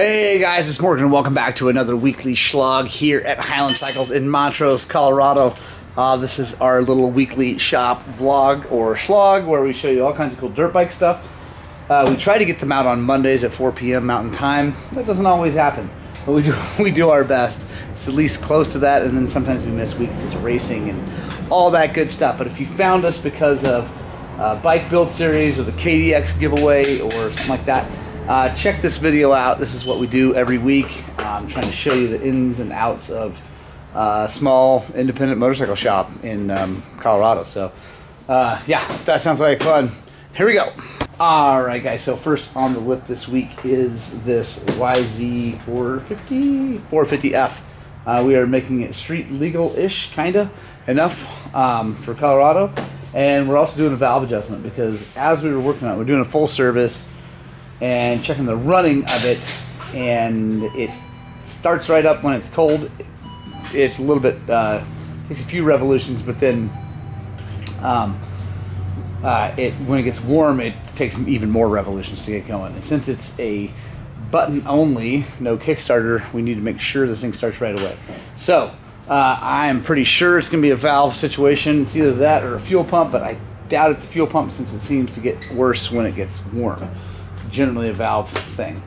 Hey guys, it's Morgan and welcome back to another weekly schlog here at Highland Cycles in Montrose, Colorado. This is our little weekly shop vlog or schlog where we show you all kinds of cool dirt bike stuff. We try to get them out on Mondays at 4 p.m. Mountain Time. That doesn't always happen, but we do our best. It's at least close to that, and then sometimes we miss weeks because of racing and all that good stuff. But if you found us because of bike build series or the KDX giveaway or something like that, check this video out. This is what we do every week. I'm trying to show you the ins and outs of a small independent motorcycle shop in Colorado. So yeah, that sounds like fun. Here we go. All right guys, so first on the lift this week is this YZ450F. We are making it street legal-ish, kinda, enough for Colorado. And we're also doing a valve adjustment because as we were working on it, we're doing a full service and checking the running of it, and it starts right up when it's cold. It's a little bit, takes a few revolutions, but then when it gets warm, it takes even more revolutions to get going. And since it's a button only, no Kickstarter, we need to make sure this thing starts right away. So I am pretty sure it's going to be a valve situation. It's either that or a fuel pump, but I doubt it's a fuel pump since it seems to get worse when it gets warm. Generally a valve thing.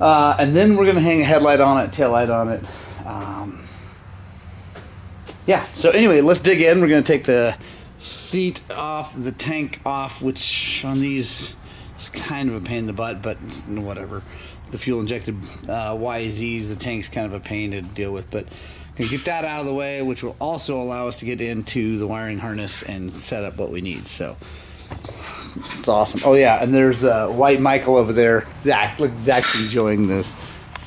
And then we're going to hang a headlight on it, tail light on it. Yeah, so anyway, let's dig in. We're going to take the seat off, the tank off, which on these is kind of a pain in the butt, but whatever. The fuel injected YZs, the tank's kind of a pain to deal with, but going to get that out of the way, which will also allow us to get into the wiring harness and set up what we need. So it's awesome. Oh yeah, and there's White Michael over there. Zach, look, Zach's enjoying this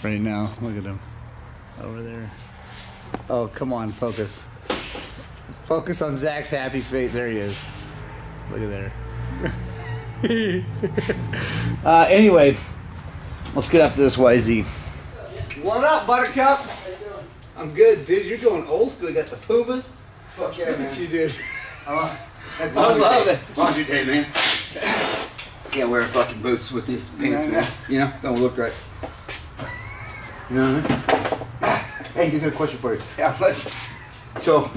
right now. Look at him over there. Oh, come on, focus. Focus on Zach's happy face. There he is. Look at there. Anyway, let's get after this YZ. What up, Buttercup? How you doing? I'm good, dude. You're going old school. You got the Pumas. Fuck yeah, man. Look at you, dude. I love it. Laundry day, man. I can't wear fucking boots with these pants, man. You know, don't look right. You know what I mean? Hey, I got a question for you. Yeah, let's. So,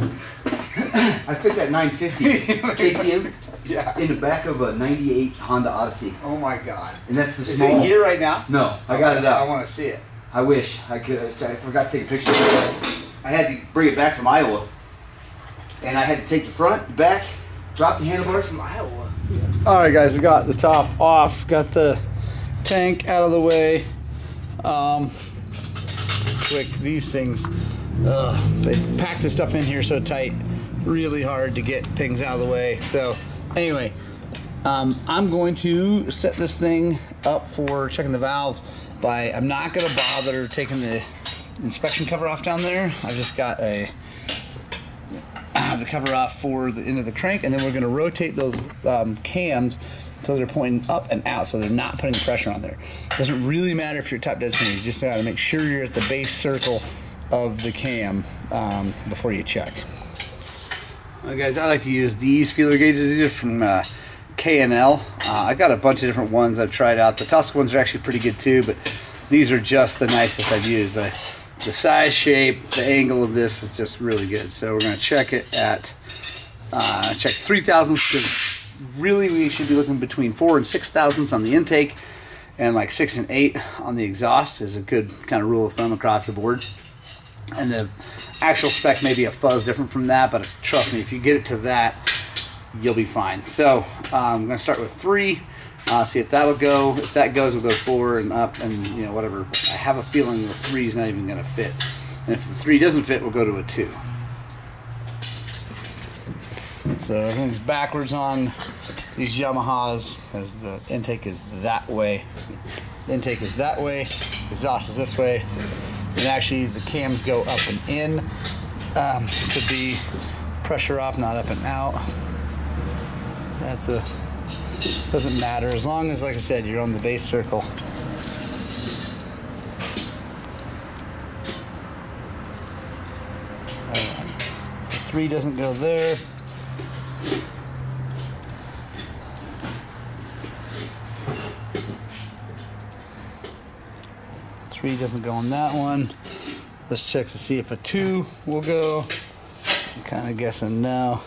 I fit that 950 KTM in the back of a 98 Honda Odyssey. Oh my God. And that's the small. Is it here right now? No, I got it out. I want to see it. I wish I could. I forgot to take a picture of it. I had to bring it back from Iowa. And I had to take the front, the back, drop the handlebars from Iowa. All right, guys, we got the top off, got the tank out of the way. Quick, these things, they pack this stuff in here so tight, really hard to get things out of the way. So anyway, I'm going to set this thing up for checking the valve by, I'm not gonna bother taking the inspection cover off down there. I've just got a, the cover off for the end of the crank, and then we're going to rotate those cams so they're pointing up and out, so they're not putting pressure on there. Doesn't really matter if you're top dead center. You just got to make sure you're at the base circle of the cam before you check. Well, guys, I like to use these feeler gauges. These are from K&L. I got a bunch of different ones I've tried out. The Tusk ones are actually pretty good too, but these are just the nicest I've used. The size, shape, the angle of this is just really good. So we're going to check it at check 3 thousandths. Really, we should be looking between 4 and 6 thousandths on the intake, and like 6 and 8 on the exhaust is a good kind of rule of thumb across the board. And the actual spec may be a fuzz different from that, but trust me, if you get it to that, you'll be fine. So I'm going to start with 3. See if that'll go. If that goes, we'll go 4 and up, and you know, whatever. I have a feeling the 3 is not even going to fit, and if the 3 doesn't fit, we'll go to a 2. So everything's backwards on these Yamahas, as the intake is that way, exhaust is this way, and actually the cams go up and in to be pressure off, not up and out. That's a doesn't matter as long as, like I said, you're on the base circle. So 3 doesn't go there. 3 doesn't go on that one. Let's check to see if a 2 will go. I'm kind of guessing no.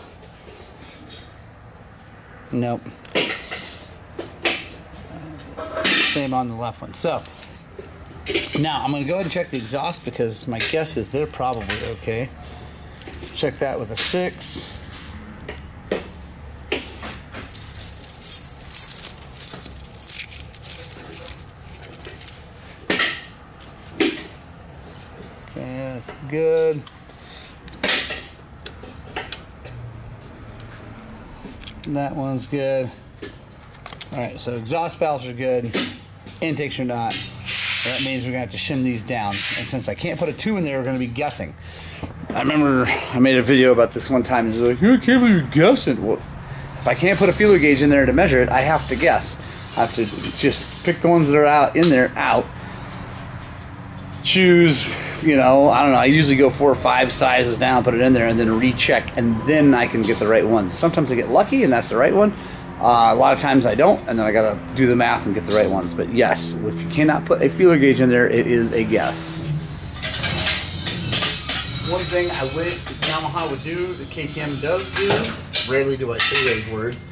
Nope. Same on the left one. So now I'm going to go ahead and check the exhaust because my guess is they're probably okay. Check that with a 6. Good. That one's good. All right, so exhaust valves are good. Intakes are not. So that means we're gonna have to shim these down. And since I can't put a 2 in there, we're gonna be guessing. I remember I made a video about this one time, and it was like, I can't believe you're guessing. Well, if I can't put a feeler gauge in there to measure it, I have to guess. I have to just pick the ones that are out in there out. Choose, you know, I don't know, I usually go 4 or 5 sizes down, put it in there, and then recheck, and then I can get the right one. Sometimes I get lucky and that's the right one. A lot of times I don't, and then I gotta do the math and get the right ones. But yes, if you cannot put a feeler gauge in there, it is a guess. One thing I wish that Yamaha would do, that KTM does do, rarely do I say those words,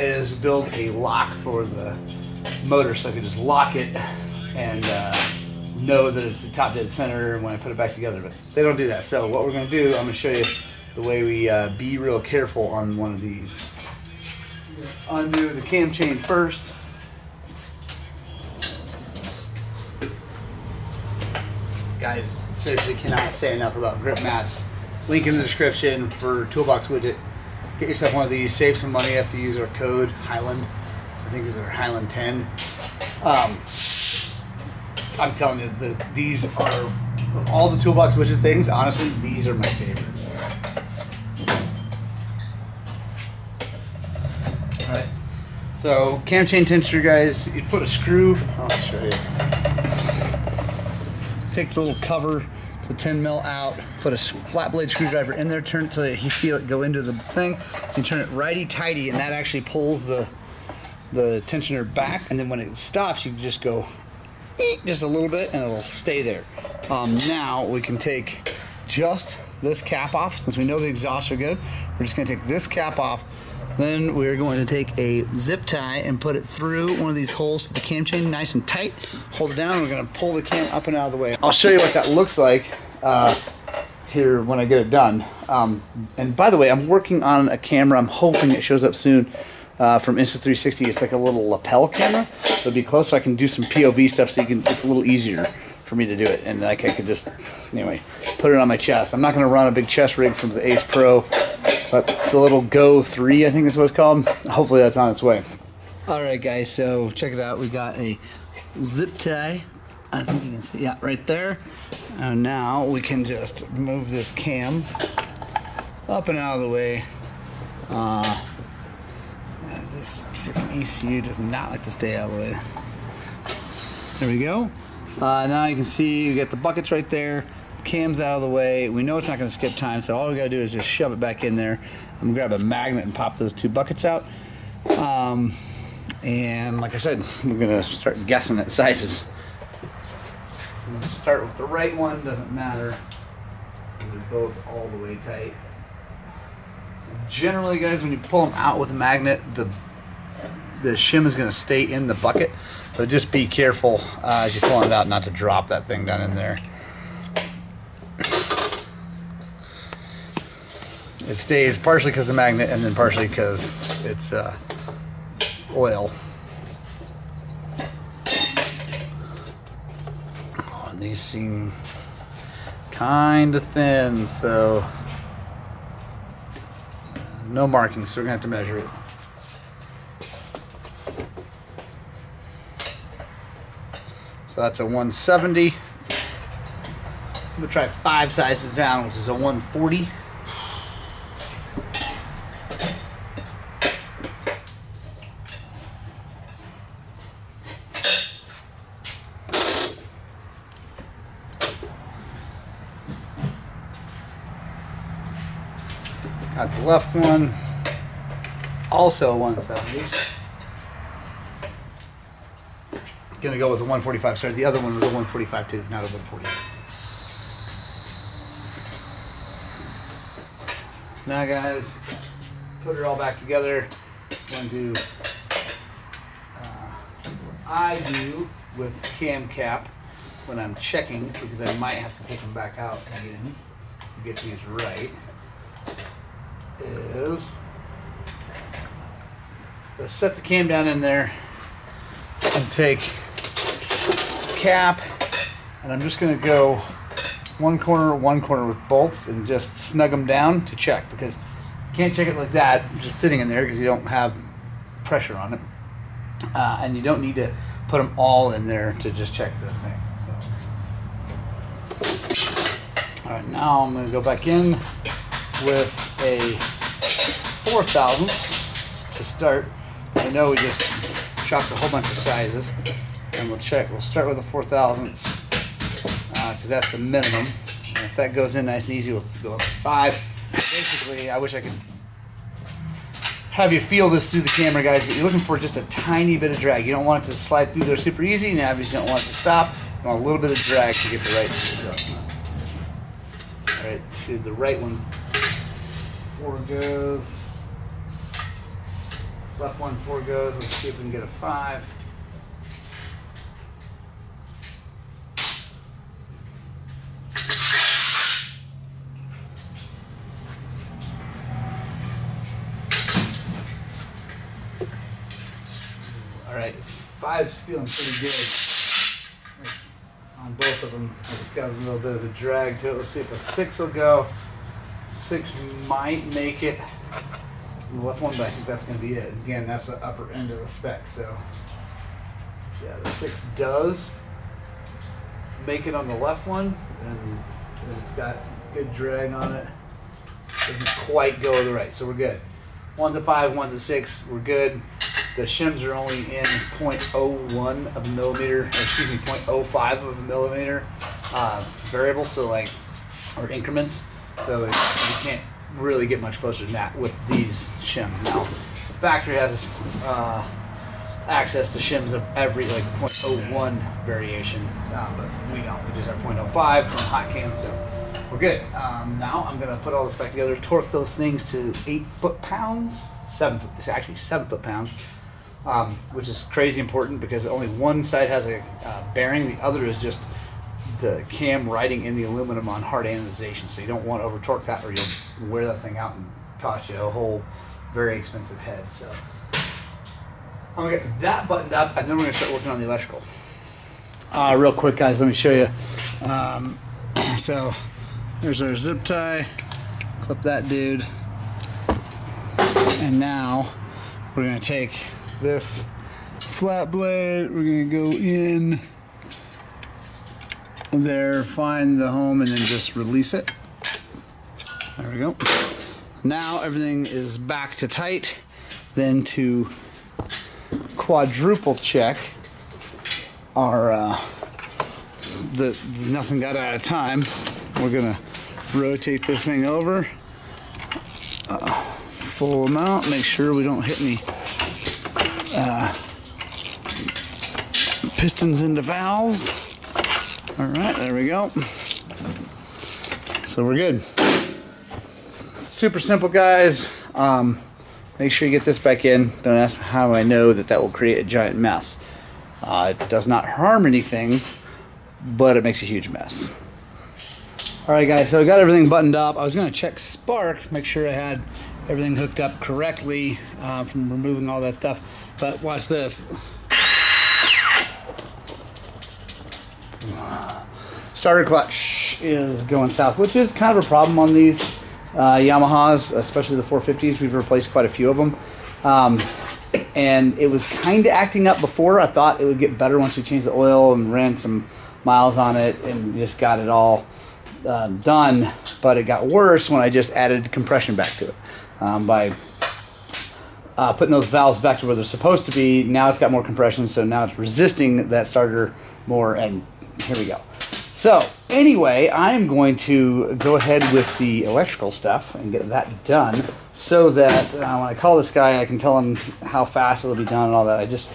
is build a lock for the motor, so I can just lock it and know that it's the top dead center when I put it back together, but they don't do that. So what we're gonna do, I'm gonna show you the way we be real careful on one of these. Undo the cam chain first. Guys, seriously cannot say enough about grip mats. Link in the description for Toolbox Widget. Get yourself one of these, save some money if you use our code, Highland. I think these are Highland 10. I'm telling you, these are, of all the Toolbox Widget things, honestly, these are my favorite. All right. So, cam chain tensioner, guys, you put a screw, I'll show you. Take the little cover, the 10 mil out, put a flat blade screwdriver in there, turn it till you feel it go into the thing, and turn it righty-tighty, and that actually pulls the tensioner back, and then when it stops, you just go just a little bit and it'll stay there. Now we can take just this cap off. Since we know the exhausts are good, we're just gonna take this cap off. Then we're going to take a zip tie and put it through one of these holes to the cam chain, nice and tight. Hold it down, we're gonna pull the cam up and out of the way. I'll show you what that looks like here when I get it done. And by the way, I'm working on a camera. I'm hoping it shows up soon. From Insta360, it's like a little lapel camera. It'll be close, so I can do some POV stuff. So you can, it's a little easier for me to do it, and like I could just, anyway, put it on my chest. I'm not going to run a big chest rig from the Ace Pro, but the little Go 3, I think is what it's called. Hopefully, that's on its way. All right, guys. So check it out. We got a zip tie. I think you can see, yeah, right there. And now we can just move this cam up and out of the way. This freaking ECU does not like to stay out of the way. There we go. Now you can see we got the buckets right there. Cam's out of the way. We know it's not going to skip time, so all we got to do is just shove it back in there. I'm going to grab a magnet and pop those 2 buckets out. And like I said, we're going to start guessing at sizes. I'm going to start with the right one. Doesn't matter, because they're both all the way tight. Generally, guys, when you pull them out with a magnet, the shim is going to stay in the bucket, so just be careful as you're pulling it out not to drop that thing down in there. It stays partially because of the magnet and then partially because it's oil. Oh, and these seem kind of thin, so no markings, so we're going to have to measure it. So that's a 170. I'm going to try 5 sizes down, which is a 140. Got the left one, also 170. going to go with a 145. Sorry, the other one was a 145.2, not a 140. Now, guys, put it all back together. I'm going to do what I do with the cam cap when I'm checking, because I might have to take them back out again to get these right, is let's set the cam down in there and take the cap, and I'm just going to go one corner with bolts and just snug them down to check, because you can't check it like that just sitting in there because you don't have pressure on it, and you don't need to put them all in there to just check the thing. So. All right, now I'm going to go back in with a 4/1000 to start. I know we just chopped a whole bunch of sizes, and we'll check. We'll start with a 4/1000. Because that's the minimum. And if that goes in nice and easy, we'll go up to 5. Basically, I wish I could have you feel this through the camera, guys, but you're looking for just a tiny bit of drag. You don't want it to slide through there super easy, and you obviously don't want it to stop. You want a little bit of drag to get the right adjustment. All right, do the right one. Four goes. Left one, four goes. Let's see if we can get a 5. Five's feeling pretty good on both of them. It's got a little bit of a drag to it. Let's see if a 6 will go. 6 might make it. The left one, but I think that's going to be it. Again, that's the upper end of the spec. So, yeah, the 6 does make it on the left one, and it's got good drag on it. Doesn't quite go to the right, so we're good. One's a 5, one's a 6. We're good. The shims are only in 0.01 of a millimeter, excuse me, 0.05 of a millimeter variable, so like, or increments. So you can't really get much closer than that with these shims. Now, the factory has access to shims of every like 0.01 variation, but we don't. We just have 0.05 from Hot Cam, so we're good. Now I'm gonna put all this back together, torque those things to 8 foot-pounds, actually 7 foot-pounds. Which is crazy important because only one side has a bearing, the other is just the cam riding in the aluminum on hard anodization, so you don't want to over torque that or you'll wear that thing out and cost you a whole very expensive head. So I'm going to get that buttoned up and then we're going to start working on the electrical. Real quick, guys, let me show you. So here's our zip tie, clip that dude, and now we're going to take this flat blade, we're going to go in there, find the home, and then just release it. There we go. Now everything is back to tight. Then to quadruple check our that nothing got out of time, we're going to rotate this thing over full amount, make sure we don't hit any pistons into valves. All right, there we go. So we're good. Super simple, guys. Make sure you get this back in. Don't ask how I know that that will create a giant mess. It does not harm anything, but it makes a huge mess. All right, guys, so I got everything buttoned up. I was gonna check spark, make sure I had everything hooked up correctly from removing all that stuff. But watch this. Starter clutch is going south, which is kind of a problem on these Yamahas, especially the 450s. We've replaced quite a few of them. And it was kind of acting up before. I thought it would get better once we changed the oil and ran some miles on it and just got it all done. But it got worse when I just added compression back to it. By putting those valves back to where they're supposed to be, now it's got more compression, so now it's resisting that starter more, and here we go. So anyway, I'm going to go ahead with the electrical stuff and get that done so that when I call this guy, I can tell him how fast it'll be done and all that. I just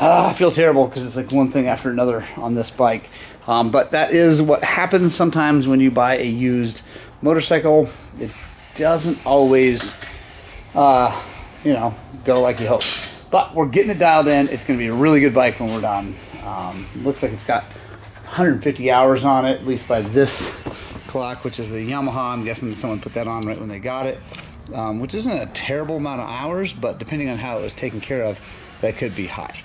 I feel terrible because it's like one thing after another on this bike. But that is what happens sometimes when you buy a used motorcycle. It doesn't always, you know, go like you hope. But we're getting it dialed in. It's going to be a really good bike when we're done. Looks like it's got 150 hours on it, at least by this clock, which is the Yamaha. I'm guessing someone put that on right when they got it, which isn't a terrible amount of hours, but depending on how it was taken care of, that could be high.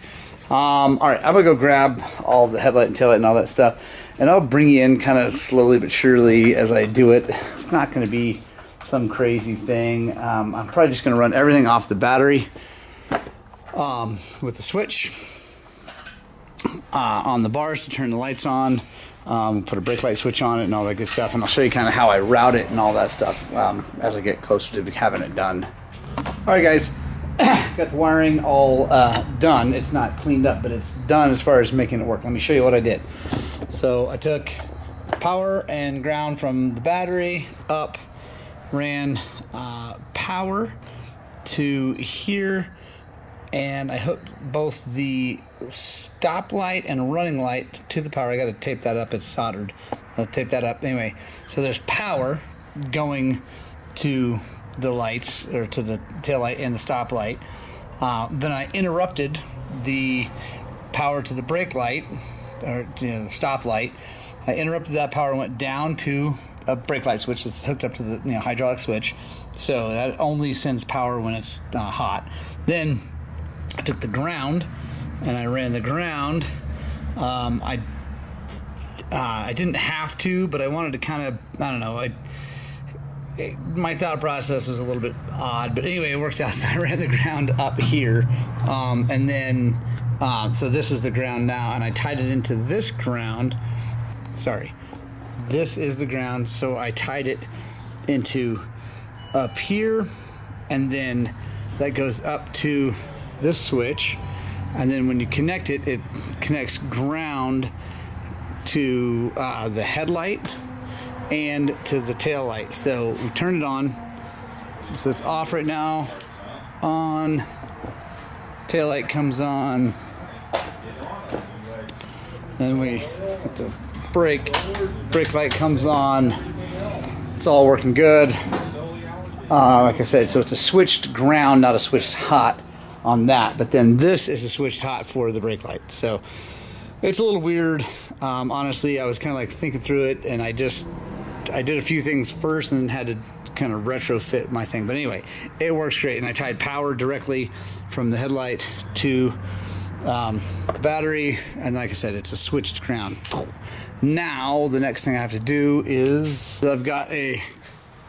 All right, I'm going to go grab all the headlight and taillight and all that stuff, and I'll bring you in kind of slowly but surely as I do it. It's not going to be some crazy thing. I'm probably just going to run everything off the battery with the switch on the bars to turn the lights on, put a brake light switch on it and all that good stuff, and I'll show you kind of how I route it and all that stuff as I get closer to having it done. All right, guys, got the wiring all done. It's not cleaned up, but it's done as far as making it work. Let me show you what I did. So I took power and ground from the battery up, ran power to here, and I hooked both the stop light and running light to the power. I got to tape that up. It's soldered. I'll tape that up anyway. So there's power going to the lights, or to the taillight and the stop light. Then I interrupted the power to the brake light, or the stop light. I interrupted that power and went down to a brake light switch that's hooked up to the hydraulic switch. So that only sends power when it's hot. Then I took the ground and I ran the ground. I didn't have to, but I wanted to kind of, my thought process was a little bit odd, but anyway, it works out. So I ran the ground up here, and then so this is the ground now, and I tied it into this ground. Sorry, this is the ground, so I tied it into up here, and then that goes up to this switch, and then when you connect it, it connects ground to the headlight and to the tail light. So we turn it on. So it's off right now. On. Tail light comes on. Then we hit the brake. Brake light comes on. It's all working good. Like I said, so it's a switched ground, not a switched hot on that. But then this is a switched hot for the brake light. So it's a little weird. Honestly, I was kind of like thinking through it, and I did a few things first and then had to kind of retrofit my thing. But anyway, it works great. And I tied power directly from the headlight to the battery. And like I said, it's a switched ground. Now, the next thing I have to do is I've got a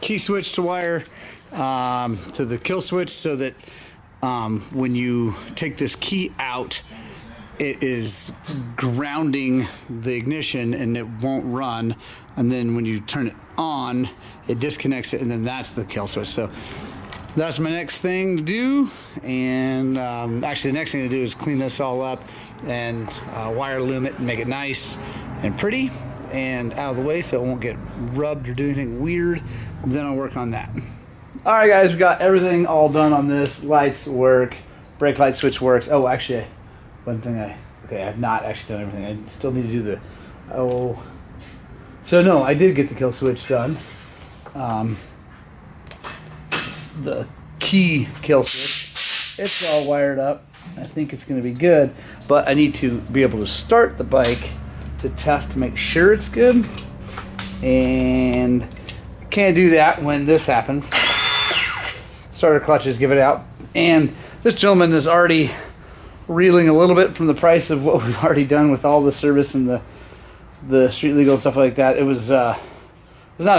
key switch to wire to the kill switch, so that when you take this key out, it is grounding the ignition and it won't run. And then when you turn it on, it disconnects it, and then that's the kill switch. So that's my next thing to do. And actually, the next thing to do is clean this all up and wire loom it and make it nice and pretty and out of the way so it won't get rubbed or do anything weird. Then I'll work on that. All right, guys, we got everything all done on this. Lights work, brake light switch works. Oh, actually, one thing okay, I've not actually done everything. I still need to do the, so no, I did get the kill switch done. The key kill switch, it's all wired up. I think it's gonna be good, but I need to be able to start the bike to test to make sure it's good. And can't do that when this happens. Starter clutches give it out. And this gentleman is already reeling a little bit from the price of what we've already done with all the service and the street legal and stuff like that. It was not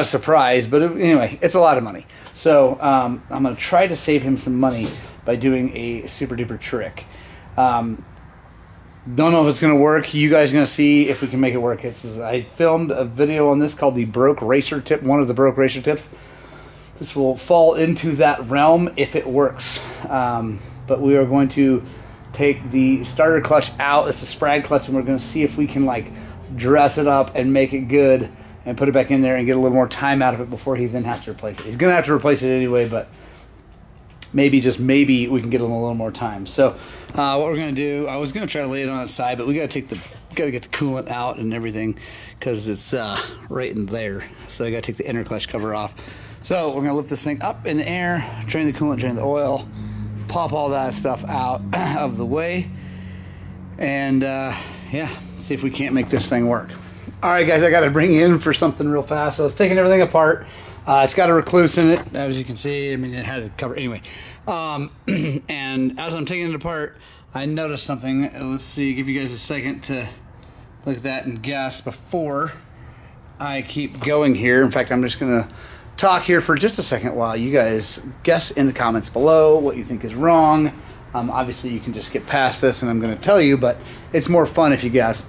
a surprise, but anyway, it's a lot of money. So I'm going to try to save him some money by doing a super duper trick. Don't know if it's going to work. You guys are going to see if we can make it work. I filmed a video on this called the Broke Racer Tip, one of the Broke Racer Tips. This will fall into that realm if it works. But we are going to take the starter clutch out. It's a Sprag clutch, and we're going to see if we can like dress it up and make it good and put it back in there and get a little more time out of it before he then has to replace it. He's going to have to replace it anyway, but maybe, just maybe, we can get them a little more time. So what we're going to do, I was going to try to lay it on its side, but we got to get the coolant out and everything, because it's right in there. So I got to take the interclutch cover off. So we're going to lift this thing up in the air, drain the coolant, drain the oil, pop all that stuff out of the way, and yeah, see if we can't make this thing work. All right, guys, I got to bring you in for something real fast. So I was taking everything apart. It's got a Rekluse in it, as you can see. I mean, it had a cover anyway. And as I'm taking it apart, I noticed something. Let's see, give you guys a second to look at that and guess before I keep going here. In fact, I'm just going to talk here for just a second while you guys guess in the comments below what you think is wrong. Obviously, you can just skip past this, and I'm going to tell you, but it's more fun if you guess.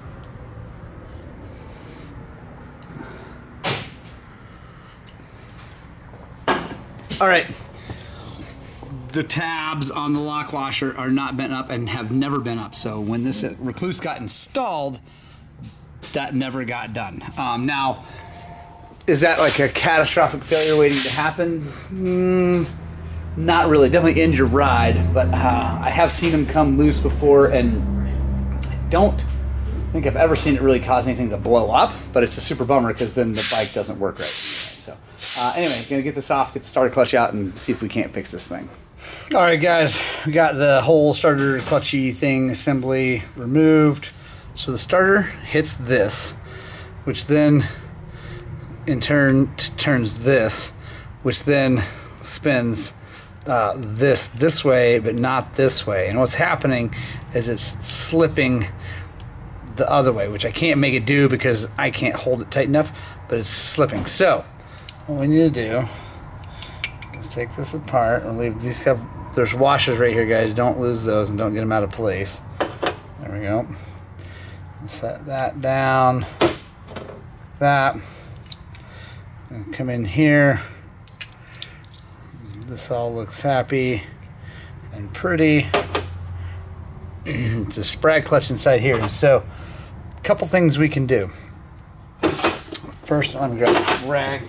All right, the tabs on the lock washer are not bent up and have never been up. So when this Rekluse got installed, that never got done. Now, is that like a catastrophic failure waiting to happen? Not really. Definitely end your ride, but I have seen them come loose before, and I don't think I've ever seen it really cause anything to blow up, but it's a super bummer because then the bike doesn't work right. So anyway, gonna get this off, get the starter clutch out, and see if we can't fix this thing. All right, guys, we got the whole starter clutchy thing assembly removed. So the starter hits this, which then in turn turns this, which then spins this way, but not this way. And what's happening is it's slipping the other way, which I can't make it do because I can't hold it tight enough, but it's slipping. So what we need to do is take this apart and leave these. There's washers right here, guys. Don't lose those and don't get them out of place. There we go. Set that down. That. And come in here. This all looks happy and pretty. It's a sprag clutch inside here. So, a couple things we can do. First, I'm going to grab the rag.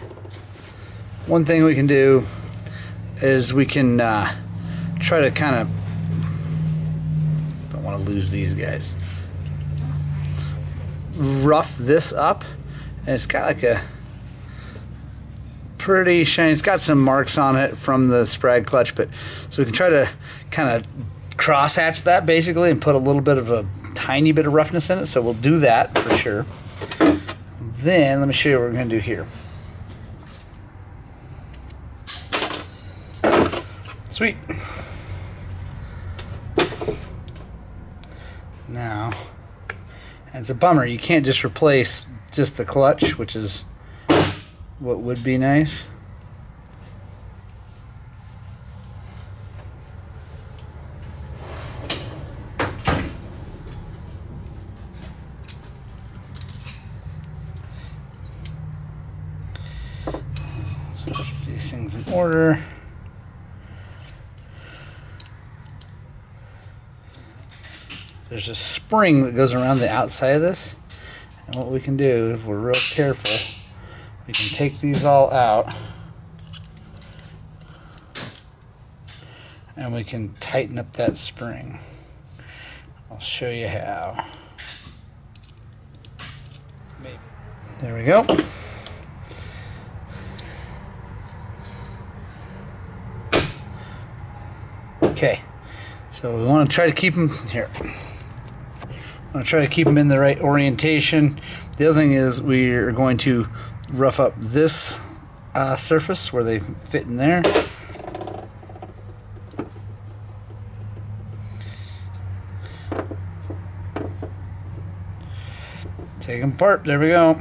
One thing we can do is we can try to kind of, don't want to lose these guys, rough this up, and it's got like a pretty shiny, it's got some marks on it from the sprag clutch, but so we can try to kind of crosshatch that basically and put a little bit of a tiny bit of roughness in it, so we'll do that for sure. Then let me show you what we're going to do here. Sweet. Now, and it's a bummer, you can't just replace just the clutch, which is what would be nice. So keep these things in order. There's a spring that goes around the outside of this, and what we can do, if we're real careful, we can take these all out, and we can tighten up that spring. I'll show you how. Maybe. There we go. Okay, so we want to try to keep them here. I'm going to try to keep them in the right orientation. The other thing is we're going to rough up this surface where they fit in there. Take them apart. There we go.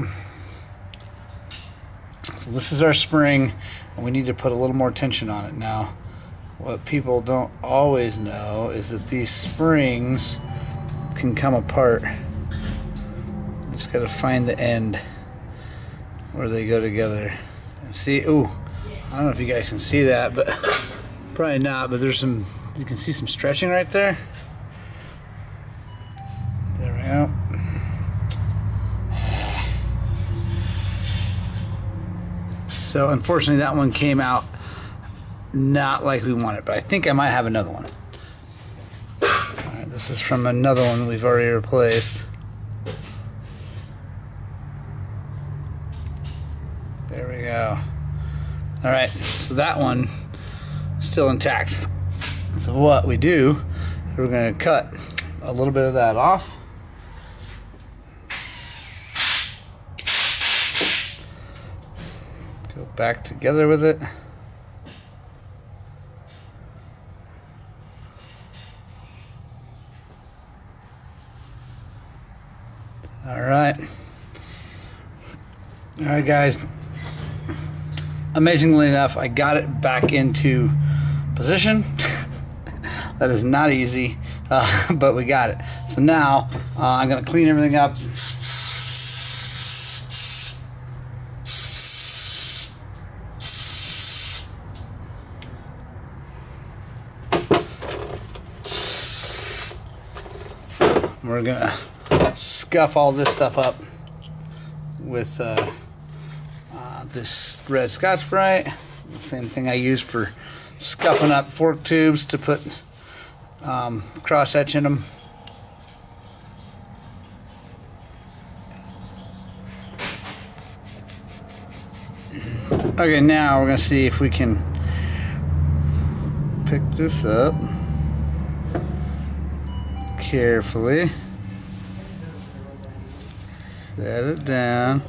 So this is our spring, and we need to put a little more tension on it. Now, what people don't always know is that these springs can come apart. Just gotta find the end where they go together. See, ooh, I don't know if you guys can see that, but probably not, but there's some, you can see some stretching right there. There we go. So unfortunately that one came out not like we want it, but I think I might have another one. All right, this is from another one we've already replaced. There we go. All right, so that one is still intact. So what we do, we're going to cut a little bit of that off. Go back together with it. All right, guys, amazingly enough, I got it back into position. That is not easy, but we got it. So now I'm going to clean everything up. We're going to scuff all this stuff up with this red Scotch Brite, the same thing I use for scuffing up fork tubes to put cross etch in them. Okay, now we're gonna see if we can pick this up carefully, set it down.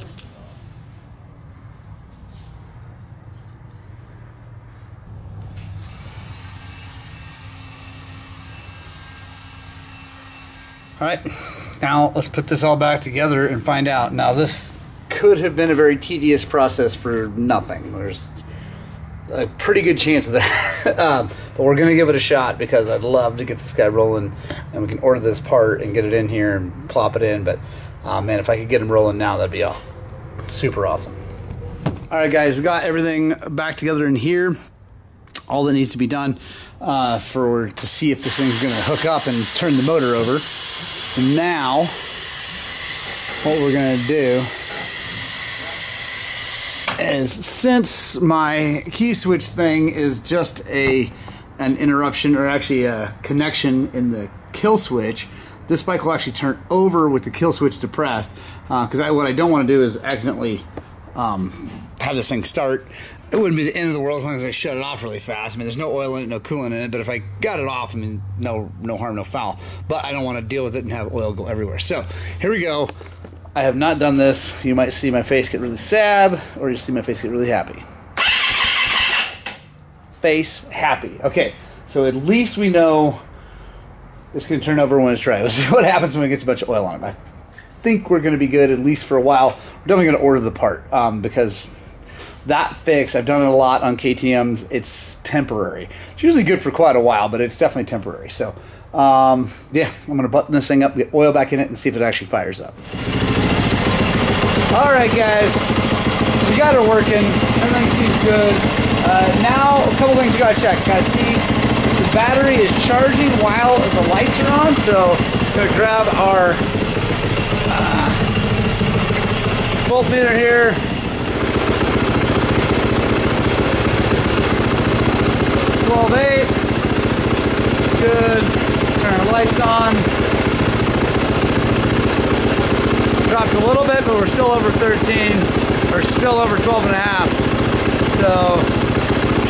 All right, now let's put this all back together and find out. Now this could have been a very tedious process for nothing. There's a pretty good chance of that, but we're gonna give it a shot because I'd love to get this guy rolling, and we can order this part and get it in here and plop it in, but man, if I could get him rolling now, that'd be all super awesome. All right, guys, we got everything back together in here. All that needs to be done to see if this thing's gonna hook up and turn the motor over. And now, what we're gonna do is, since my key switch thing is just an interruption, or actually a connection in the kill switch, this bike will actually turn over with the kill switch depressed, because what I don't want to do is accidentally have this thing start. It wouldn't be the end of the world as long as I shut it off really fast. I mean, there's no oil in it, no coolant in it, but if I got it off, I mean, no harm, no foul. But I don't want to deal with it and have oil go everywhere. So here we go. I have not done this. You might see my face get really sad, or you see my face get really happy. Face happy. Okay, so at least we know it's going to turn over when it's dry. Let's see what happens when it gets a bunch of oil on it. I think we're going to be good, at least for a while. We're definitely going to order the part because... that fix, I've done it a lot on KTMs, it's temporary. It's usually good for quite a while, but it's definitely temporary. So, yeah, I'm going to button this thing up, get oil back in it, and see if it actually fires up. All right, guys, we got it working. Everything seems good. Now, a couple things you got to check. You got to see the battery is charging while the lights are on, so we're going to grab our voltmeter here. It's good. Turn our lights on. Dropped a little bit, but we're still over 13. We're still over 12.5. So,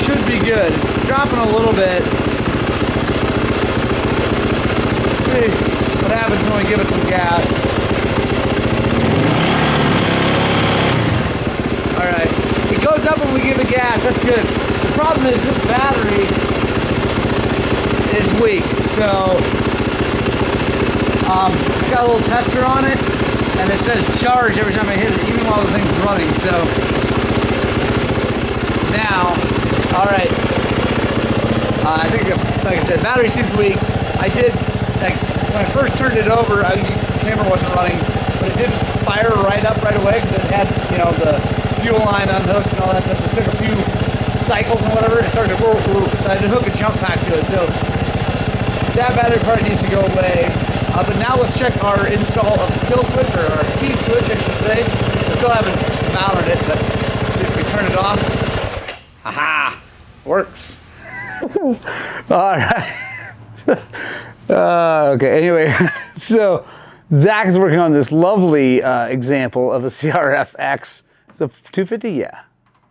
should be good. Dropping a little bit. Let's see what happens when we give it some gas. Alright. It goes up when we give it gas. That's good. The problem is this battery is weak, so it's got a little tester on it, and it says charge every time I hit it, even while the thing's running. So now, all right, I think, like I said, battery seems weak. I did, like, when I first turned it over, the camera wasn't running, but it didn't fire right away because it had, you know, the fuel line unhooked and all that stuff. It took a few cycles and whatever, and it started to whirl, so I had to hook a jump pack to it. So that battery part needs to go away. But now let's check our install of the kill switch, or our key switch, I should say. I still haven't mounted it, but see if we turn it off. Aha! works. All right. Okay, anyway, so Zach is working on this lovely example of a CRF-X. It's a 250, yeah.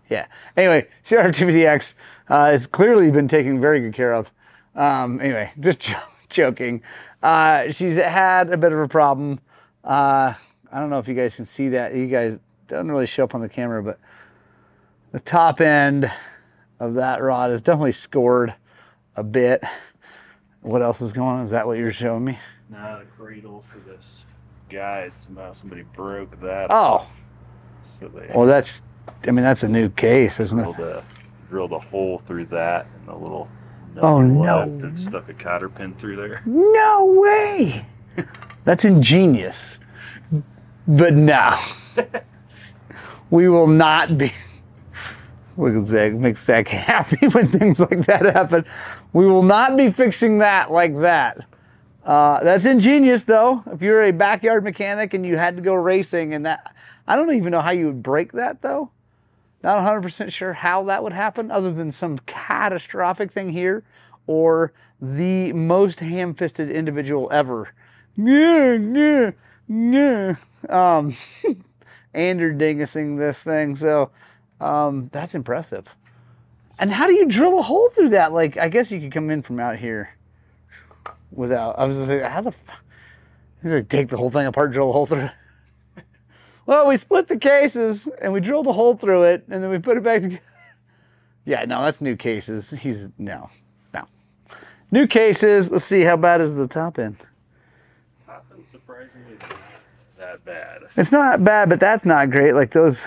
Yeah. Anyway, CRF-250X has clearly been taken very good care of. Anyway, just joking. She's had a bit of a problem. I don't know if you guys can see that. You guys, doesn't really show up on the camera, but the top end of that rod is definitely scored a bit. What else is going on? Is that what you're showing me? No, the cradle for this guide. Somehow somebody broke that. Oh. So they, well, that's, I mean, that's a new case, isn't it? Drilled a hole through that and a little. Oh no! And stuck a cotter pin through there. No way! That's ingenious. But no, we will not be. We can Zach, make Zach happy when things like that happen. We will not be fixing that like that. That's ingenious, though. If you're a backyard mechanic and you had to go racing and that, I don't even know how you would break that though. Not 100% sure how that would happen other than some catastrophic thing here or the most ham-fisted individual ever. And you're dingusing this thing, so that's impressive. And how do you drill a hole through that? Like, I guess you could come in from out here without, I was just like, how the fuck? Take the whole thing apart, drill a hole through it. Well, we split the cases and we drilled a hole through it and then we put it back together. Yeah, no, that's new cases. He's, no, no. New cases. Let's see, how bad is the top end? Top end surprisingly not that bad. It's not bad, but that's not great. Like those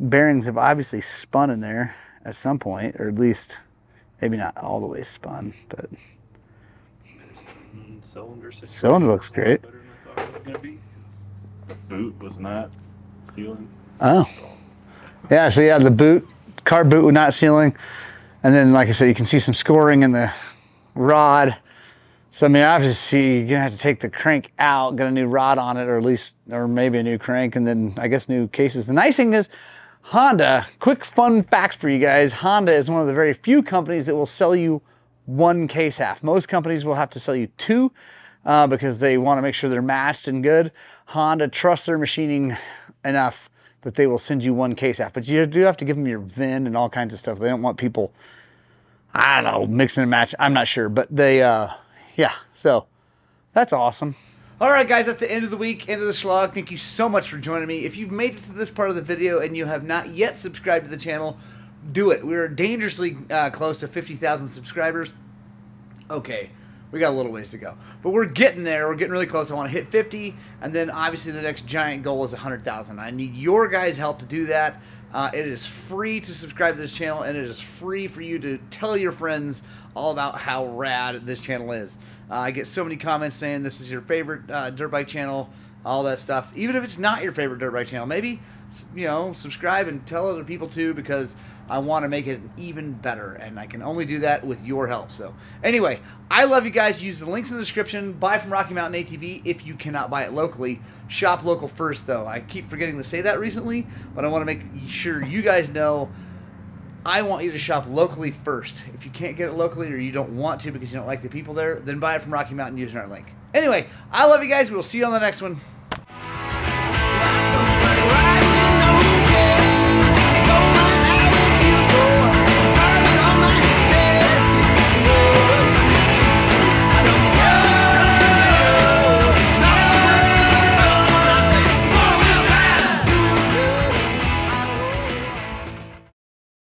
bearings have obviously spun in there at some point, or at least maybe not all the way spun, but. Cylinder looks great. Better than I thought it was gonna be. The boot was not. Sealing. Oh, yeah. So yeah, the boot, car boot, was not sealing, and then like I said, you can see some scoring in the rod. So I mean, obviously, you're gonna have to take the crank out, get a new rod on it, or at least, or maybe a new crank, and then I guess new cases. The nice thing is, Honda. Quick fun fact for you guys: Honda is one of the very few companies that will sell you one case half. Most companies will have to sell you two because they want to make sure they're matched and good. Honda trusts their machining enough that they will send you one case half, but you do have to give them your VIN and all kinds of stuff. They don't want people, I don't know, mixing and matching. I'm not sure, but they, yeah, so that's awesome. All right, guys, that's the end of the week, end of the slog. Thank you so much for joining me. If you've made it to this part of the video and you have not yet subscribed to the channel, do it. We're dangerously close to 50,000 subscribers. Okay. We got a little ways to go, but we're getting there. We're getting really close. I want to hit 50, and then obviously the next giant goal is 100,000. I need your guys' help to do that. It is free to subscribe to this channel, and it is free for you to tell your friends all about how rad this channel is. I get so many comments saying this is your favorite dirt bike channel, all that stuff. Even if it's not your favorite dirt bike channel, maybe, you know, subscribe and tell other people too, because I want to make it even better, and I can only do that with your help. So anyway, I love you guys. Use the links in the description. Buy from Rocky Mountain ATV if you cannot buy it locally. Shop local first, though. I keep forgetting to say that recently, but I want to make sure you guys know I want you to shop locally first. If you can't get it locally or you don't want to because you don't like the people there, then buy it from Rocky Mountain using our link. Anyway, I love you guys. We'll see you on the next one.